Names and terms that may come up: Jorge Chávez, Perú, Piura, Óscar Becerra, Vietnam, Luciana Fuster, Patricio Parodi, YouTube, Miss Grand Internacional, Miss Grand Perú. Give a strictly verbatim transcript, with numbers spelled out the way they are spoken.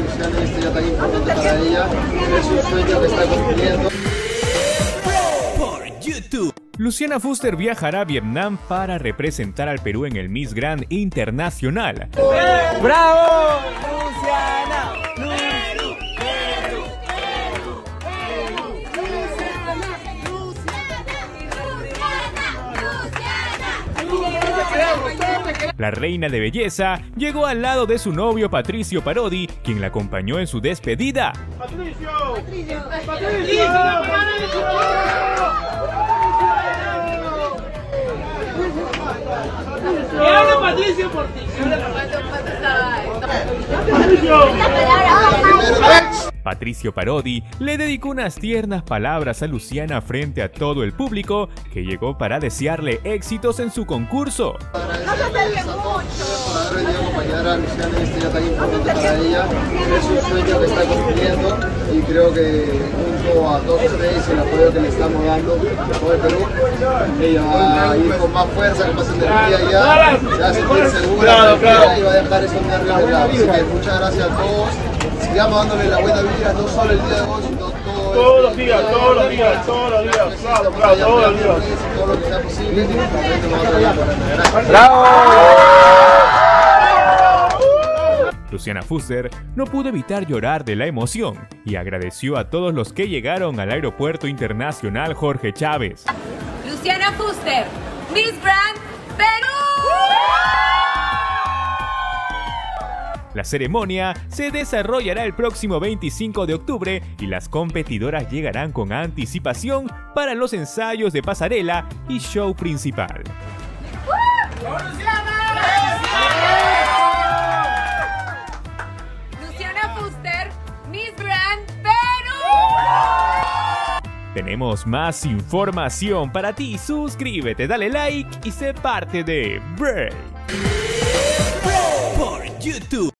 Luciana en este día tan importante para ella. Es un sueño que está cumpliendo. Por YouTube. Luciana Fuster viajará a Vietnam para representar al Perú en el Miss Grand Internacional. ¡Bravo! ¡Luciana! ¡Perú! ¡Perú! ¡Perú! ¡Perú! ¡Luciana! ¡Luciana! ¡Luciana! ¡Luciana! La reina de belleza llegó al lado de su novio Patricio Parodi, quien la acompañó en su despedida. ¡Patricio! ¡Patricio! ¡Patricio! ¡Patricio! ¡Era Patricio por ti! Patricio Parodi le dedicó unas tiernas palabras a Luciana frente a todo el público que llegó para desearle éxitos en su concurso. Es un sueño que está cumpliendo y creo que junto a todos ustedes y el apoyo que le estamos dando a todo el Perú, ella va a ir con más fuerza, con más energía ya, se va a sentir segura y va a dejar esos nervios de lado. Así que muchas gracias a todos, sigamos dándole la buena vibra, no solo el día de hoy, sino todo el todos los días, todos los días, todos los días, claro, claro, todos los días. Todo lo que sea posible, gracias. ¡Bravo! Luciana Fuster no pudo evitar llorar de la emoción y agradeció a todos los que llegaron al Aeropuerto Internacional Jorge Chávez. Luciana Fuster, Miss Grand Perú. La ceremonia se desarrollará el próximo veinticinco de octubre y las competidoras llegarán con anticipación para los ensayos de pasarela y show principal. Tenemos más información para ti, suscríbete, dale like y sé parte de Break por YouTube.